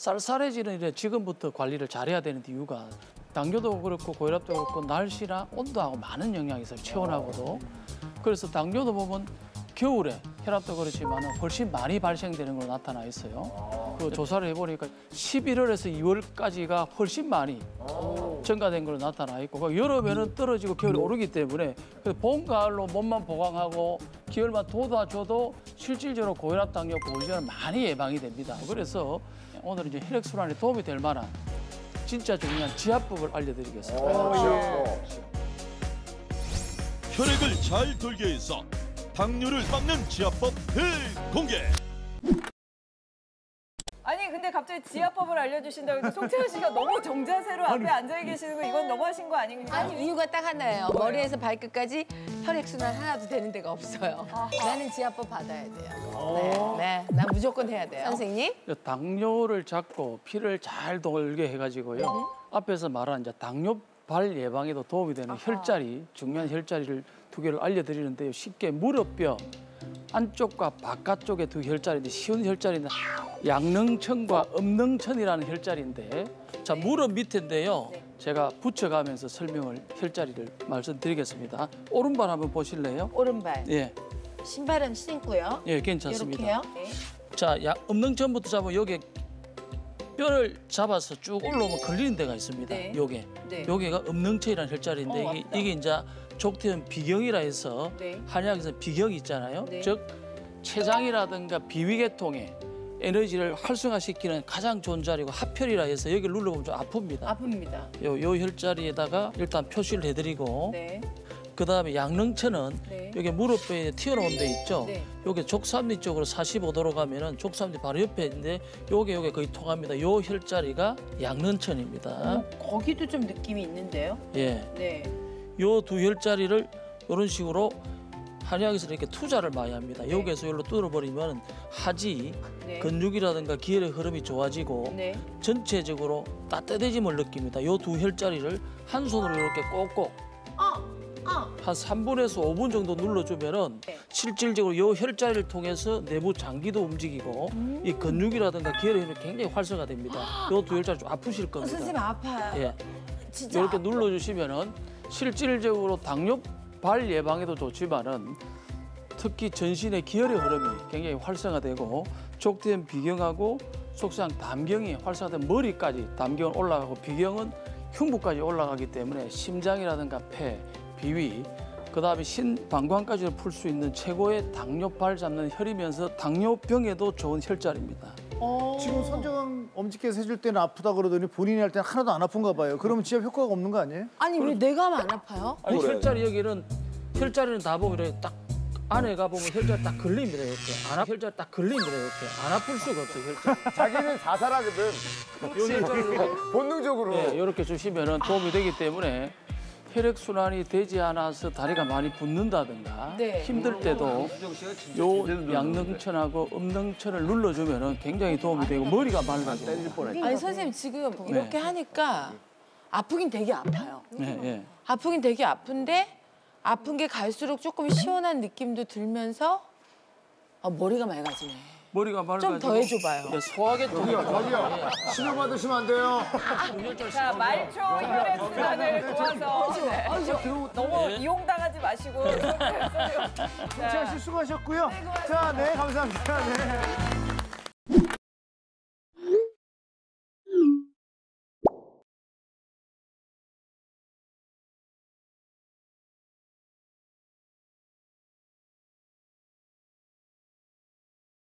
쌀쌀해지는 일에 지금부터 관리를 잘해야 되는 이유가 당뇨도 그렇고 고혈압도 그렇고 날씨랑 온도하고 많은 영향이 있어요. 체온하고도. 그래서 당뇨도 보면 겨울에 혈압도 그렇지만 훨씬 많이 발생되는 걸로 나타나 있어요. 그 조사를 해보니까 11월에서 2월까지가 훨씬 많이 증가된 걸로 나타나 있고 여름에는 떨어지고 겨울에 오르기 때문에 봄, 가을로 몸만 보강하고 기혈만 돋아줘도 실질적으로 고혈압, 당뇨, 고지혈은 많이 예방이 됩니다. 그래서 오늘은 이제 혈액순환에 도움이 될 만한 진짜 중요한 지압법을 알려드리겠습니다. 예. 혈액을 잘 돌게 해서 당뇨를 막는 지압법 대공개! 아니 근데 갑자기 지압법을 알려주신다고 해서 송채연 씨가 너무 정자세로 앞에 앉아 계시는 거 이건 너무하신 거 아닙니까? 아니 이유가 딱 하나예요. 머리에서 발끝까지 혈액순환 하나도 되는 데가 없어요. 아하. 나는 지압법 받아야 돼요. 네, 난 무조건 해야 돼요. 선생님? 당뇨를 잡고 피를 잘 돌게 해가지고요. 앞에서 말한 이제 당뇨발 예방에도 도움이 되는 아하. 혈자리, 중요한 혈자리를 두 개를 알려드리는데요. 쉽게 무릎뼈 안쪽과 바깥쪽의 두 혈자리인데 쉬운 혈자리는 양릉천과 음릉천이라는 혈자리인데 자 무릎 밑인데요. 제가 붙여가면서 설명을 혈자리를 말씀드리겠습니다. 오른발 한번 보실래요? 오른발. 예. 신발은 신고요. 예, 괜찮습니다. 이렇게요? 네. 자, 음릉천부터 잡으면 여기 뼈를 잡아서 쭉 올라오면 걸리는 데가 있습니다. 네. 요게. 네. 요게가 음릉천이라는 혈자리인데 이게 이제 족태현 비경이라 해서 네. 한의학에서 비경이 있잖아요. 네. 즉 췌장이라든가 비위계통에 에너지를 활성화시키는 가장 좋은 자리고 하혈이라 해서 여기를 눌러보면 좀 아픕니다. 아픕니다. 요 혈자리에다가 일단 표시를 해드리고 네. 그다음에 양릉천은 네. 여기 무릎뼈에 튀어나온 데 있죠. 네. 여기 족삼리 쪽으로 45도로 가면은 족삼리 바로 옆에 있는데 요게 거의 통합니다. 요 혈자리가 양릉천입니다. 거기도 좀 느낌이 있는데요. 예. 네. 요 두 혈자리를 이런 식으로 한의학에서 이렇게 투자를 많이 합니다. 네. 여기에서 여기로 뚫어버리면 하지, 네. 근육이라든가 기혈의 흐름이 좋아지고 네. 전체적으로 따뜻해짐을 느낍니다. 요 두 혈자리를 한 손으로 이렇게 꽂고 한 3분에서 5분 정도 눌러주면은 네. 실질적으로 요 혈자리를 통해서 내부 장기도 움직이고 이 근육이라든가 기혈의 흐름이 굉장히 활성화됩니다. 요 두 혈자리 좀 아프실 겁니다. 선생님 아파요. 예. 진짜 이렇게 눌러주시면은. 실질적으로 당뇨발 예방에도 좋지만은 특히 전신의 기혈의 흐름이 굉장히 활성화되고 족태현 비경하고 속상 담경이 활성화된 머리까지 담경은 올라가고 비경은 흉부까지 올라가기 때문에 심장이라든가 폐, 비위, 그다음에 신방광까지도 풀 수 있는 최고의 당뇨발 잡는 혈이면서 당뇨병에도 좋은 혈자리입니다. 지금 선정한 엄지께서 해줄 때는 아프다 그러더니 본인이 할 때는 하나도 안 아픈가 봐요. 그러면 진짜 효과가 없는 거 아니에요? 아니 왜 내가 하면 안 아파요? 아니 그래. 혈자리 여기는 혈자리는 다 보면 딱 안에 가보면 혈자리 딱 걸립니다. 이렇게 안 혈자리 딱 걸립니다. 이렇게 안 아플 수가 없어요. 혈자리. 자기는 자살하거든. 혈자리로 본능적으로. 네, 이렇게 주시면은 도움이 되기 때문에. 혈액순환이 되지 않아서 다리가 많이 붓는다든가 네. 힘들 때도 요 양릉천하고 음릉천을 눌러주면 굉장히 도움이 되고 머리가 맑아지고. 아니 선생님 지금 네. 이렇게 하니까 아프긴 되게 아파요. 네, 네. 아프긴 되게 아픈데 아픈 게 갈수록 조금 시원한 느낌도 들면서 머리가 맑아지네. 머리가 맑아지고 좀 더 해줘봐요. 소화계통이 저기요. 치료 받으시면 안 돼요. 자, 말초 혈액순환을 도와서 너무 이용당하지 마시고. 송채연 씨 수고하셨고요. 자, 네, 감사합니다. 네.